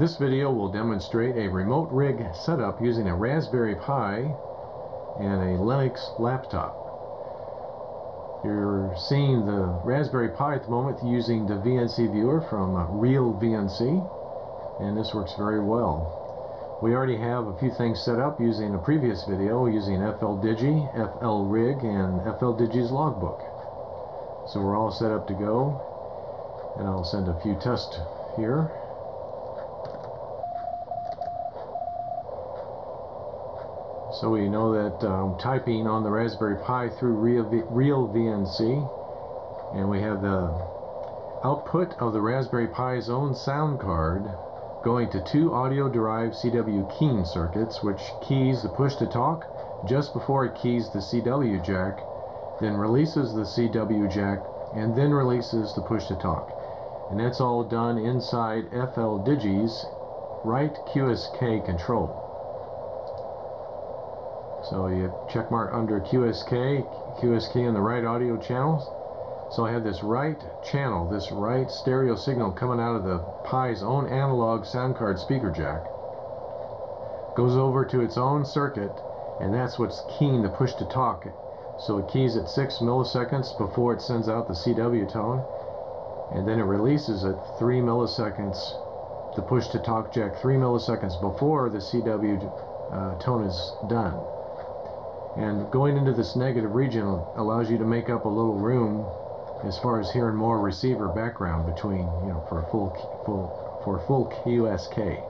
This video will demonstrate a remote rig setup using a Raspberry Pi and a Linux laptop. You're seeing the Raspberry Pi at the moment using the VNC Viewer from RealVNC, and this works very well. We already have a few things set up using a previous video using FLDigi, FL Rig, and FLDigi's logbook. So we're all set up to go, and I'll send a few tests here. So we know that typing on the Raspberry Pi through RealVNC, and we have the output of the Raspberry Pi's own sound card going to two audio-derived CW keying circuits, which keys the push-to-talk just before it keys the CW jack, then releases the CW jack, and then releases the push-to-talk. And that's all done inside FLDigi's right QSK control. So you check mark under QSK in the right audio channels. So I have this right channel, this right stereo signal coming out of the Pi's own analog sound card speaker jack. Goes over to its own circuit, and that's what's keying the push to talk. So it keys at 6 milliseconds before it sends out the CW tone, and then it releases at 3 milliseconds, the push to talk jack 3 milliseconds before the CW tone is done. And going into this negative region allows you to make up a little room as far as hearing more receiver background between, you know, for a full QSK.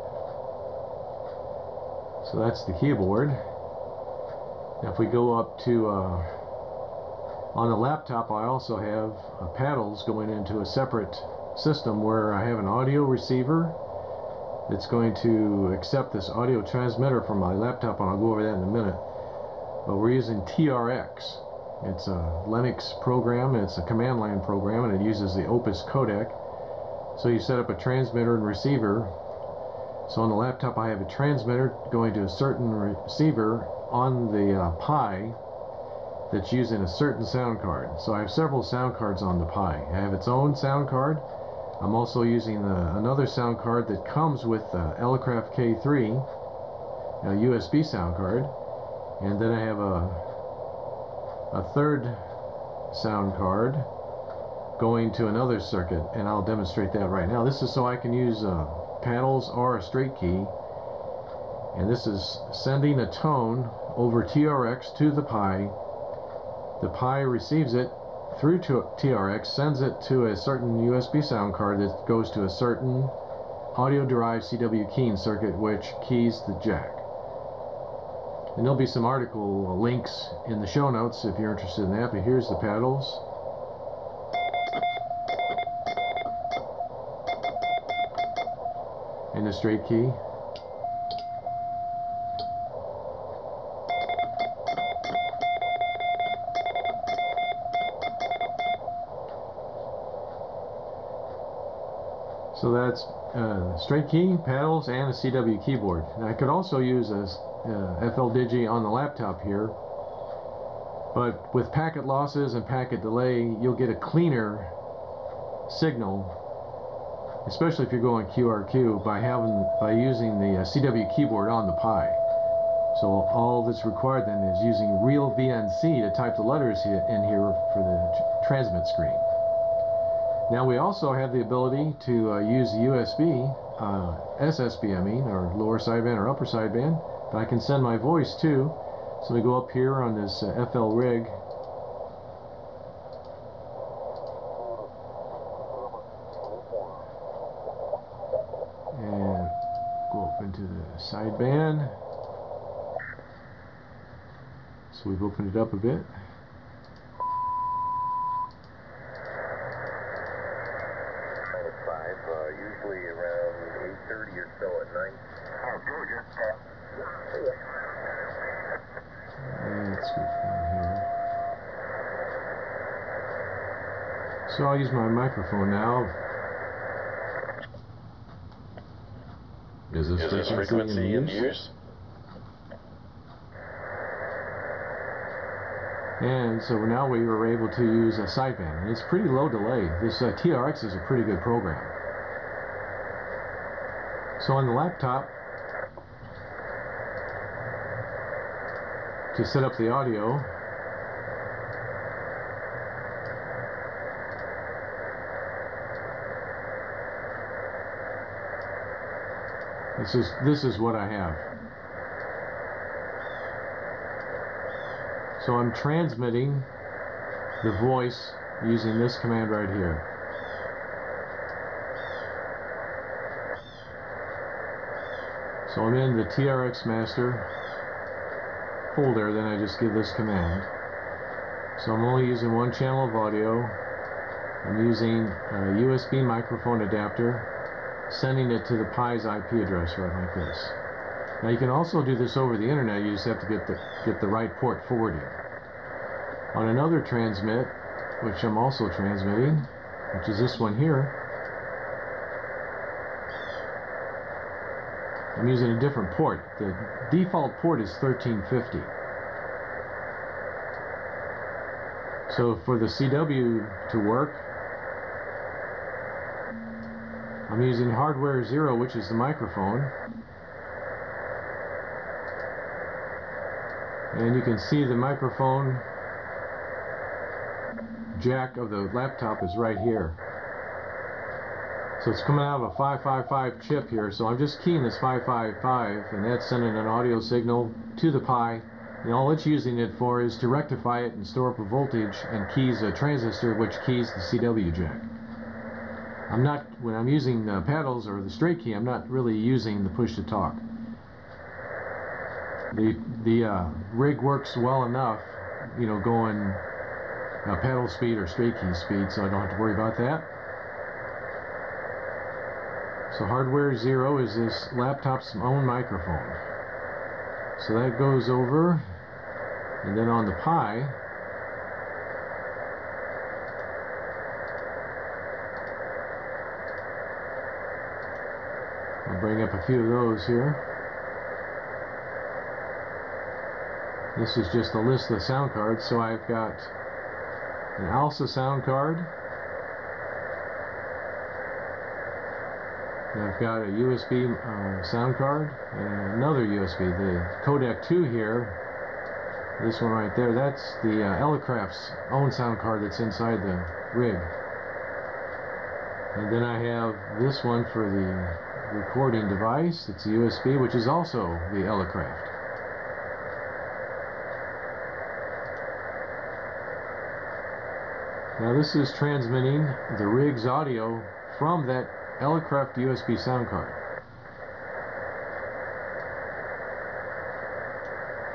So that's the keyboard. Now if we go up to on the laptop, I also have paddles going into a separate system where I have an audio receiver that's going to accept this audio transmitter from my laptop, and I'll go over that in a minute. But we're using TRX. It's a Linux program, and it's a command line program, and it uses the Opus codec. So you set up a transmitter and receiver. So on the laptop I have a transmitter going to a certain receiver on the Pi that's using a certain sound card. So I have several sound cards on the Pi. I have its own sound card. I'm also using another sound card that comes with Elecraft K3, a USB sound card. And then I have a third sound card going to another circuit, and I'll demonstrate that right now. This is so I can use paddles or a straight key, and this is sending a tone over TRX to the Pi. The Pi receives it through to TRX, sends it to a certain USB sound card that goes to a certain audio-derived CW keying circuit, which keys the jack. And there'll be some article links in the show notes if you're interested in that, but here's the paddles. And the straight key. So that's straight key, paddles, and a CW keyboard. And I could also use a FLDigi on the laptop here, but with packet losses and packet delay you'll get a cleaner signal, especially if you're going QRQ, by using the CW keyboard on the Pi. So all that's required then is using RealVNC to type the letters in here for the transmit screen. Now we also have the ability to use the USB, SSB I mean, or lower sideband or upper sideband. But I can send my voice too, so we go up here on this FL Rig, and go up into the sideband, so we've opened it up a bit. So I'll use my microphone now. Is this frequency in use? And so now we were able to use a sideband. And it's pretty low delay. This TRX is a pretty good program. So on the laptop, to set up the audio, this is what I have. So I'm transmitting the voice using this command right here. So I'm in the TRX master folder, then I just give this command. So I'm only using one channel of audio. I'm using a USB microphone adapter, sending it to the Pi's IP address right like this. Now you can also do this over the internet, you just have to get the right port forwarded. On another transmit, which I'm also transmitting, which is this one here, I'm using a different port. The default port is 1350. So for the CW to work, I'm using hardware 0, which is the microphone. And you can see the microphone jack of the laptop is right here. So it's coming out of a 555 chip here, so I'm just keying this 555, and that's sending an audio signal to the Pi, and all it's using it for is to rectify it and store up a voltage and keys a transistor, which keys the CW jack. I'm not, when I'm using paddles or the straight key, I'm not really using the push to talk. The rig works well enough, you know, going paddle speed or straight key speed, so I don't have to worry about that. So hardware 0 is this laptop's own microphone. So that goes over, and then on the Pi, I'll bring up a few of those here. This is just a list of the sound cards, so I've got an ALSA sound card, and I've got a USB sound card, and another USB, the Codec 2 here, this one right there, that's the Elecraft's own sound card that's inside the rig. And then I have this one for the recording device, it's the USB, which is also the Elecraft. Now this is transmitting the rig's audio from that Elecraft USB sound card.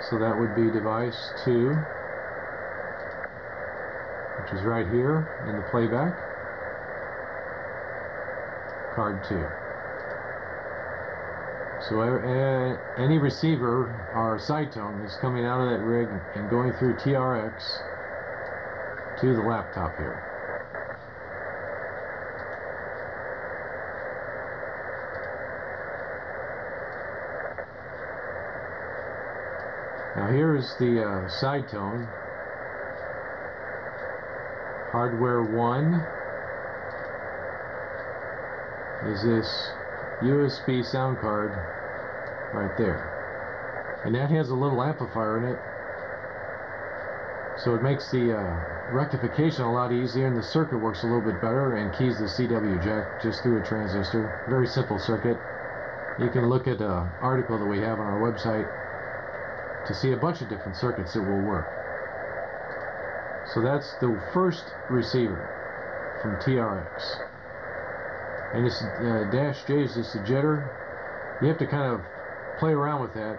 So that would be device 2, which is right here in the playback, card 2. So any receiver or sidetone is coming out of that rig and going through TRX to the laptop here. Now here is the side tone, hardware 1 is this USB sound card right there, and that has a little amplifier in it, so it makes the rectification a lot easier, and the circuit works a little bit better and keys the CW jack just through a transistor. Very simple circuit. You can look at an article that we have on our website to see a bunch of different circuits that will work. So that's the first receiver from TRX. And this dash J is just a jitter. You have to kind of play around with that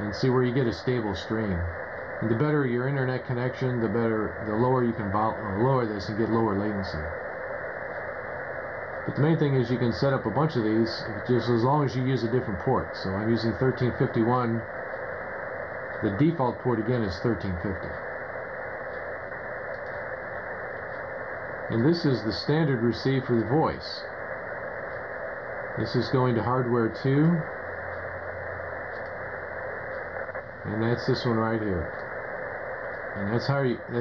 and see where you get a stable stream. And the better your internet connection, the lower you can lower this and get lower latency. But the main thing is you can set up a bunch of these just as long as you use a different port. So I'm using 1351. The default port again is 1350. And this is the standard receive for the voice. This is going to hardware 2. And that's this one right here. And that's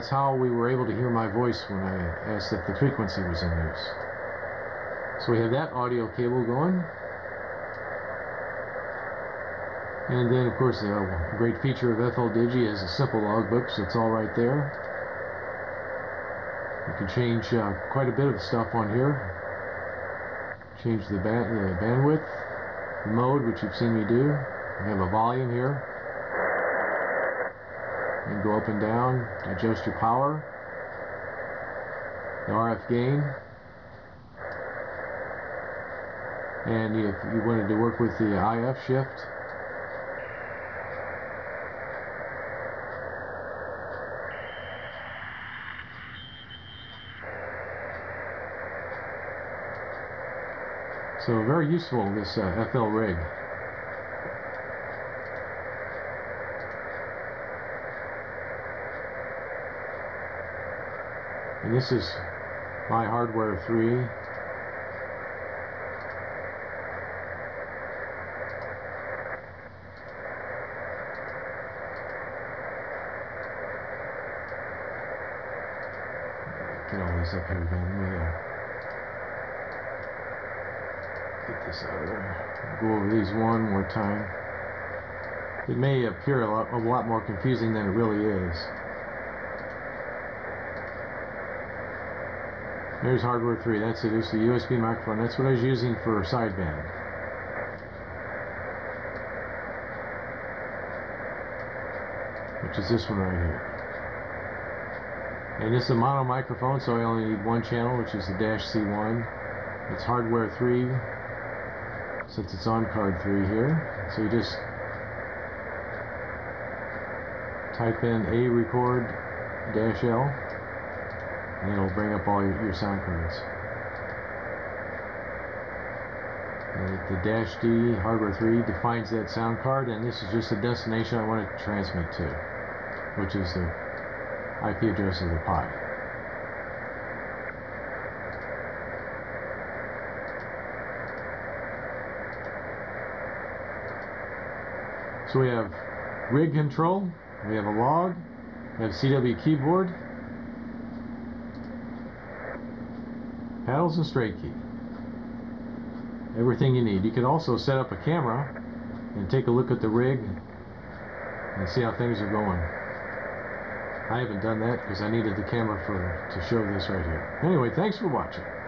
how we were able to hear my voice when I asked if the frequency was in use. So we have that audio cable going. And then, of course, the great feature of FLDigi is a simple logbook, so it's all right there. You can change quite a bit of stuff on here. Change the bandwidth, the mode, which you've seen me do. We have a volume here. You can go up and down, adjust your power, the RF gain. And if you wanted to work with the IF shift, so very useful, this FL Rig. And this is my hardware 3. Get all this up here again. Get this out of there. Go over these one more time. It may appear a lot more confusing than it really is. There's hardware 3. That's it. It's the USB microphone. That's what I was using for sideband. Which is this one right here. And it's a mono microphone, so I only need one channel, which is the -C1. It's hardware 3. Since it's on card 3 here, so you just type in arecord-l and it'll bring up all your sound cards. The -D hardware 3 defines that sound card, and this is just the destination I want to transmit to, which is the IP address of the Pi. So we have rig control, we have a log, we have CW keyboard, paddles and straight key. Everything you need. You can also set up a camera and take a look at the rig and see how things are going. I haven't done that because I needed the camera to show this right here. Anyway, thanks for watching.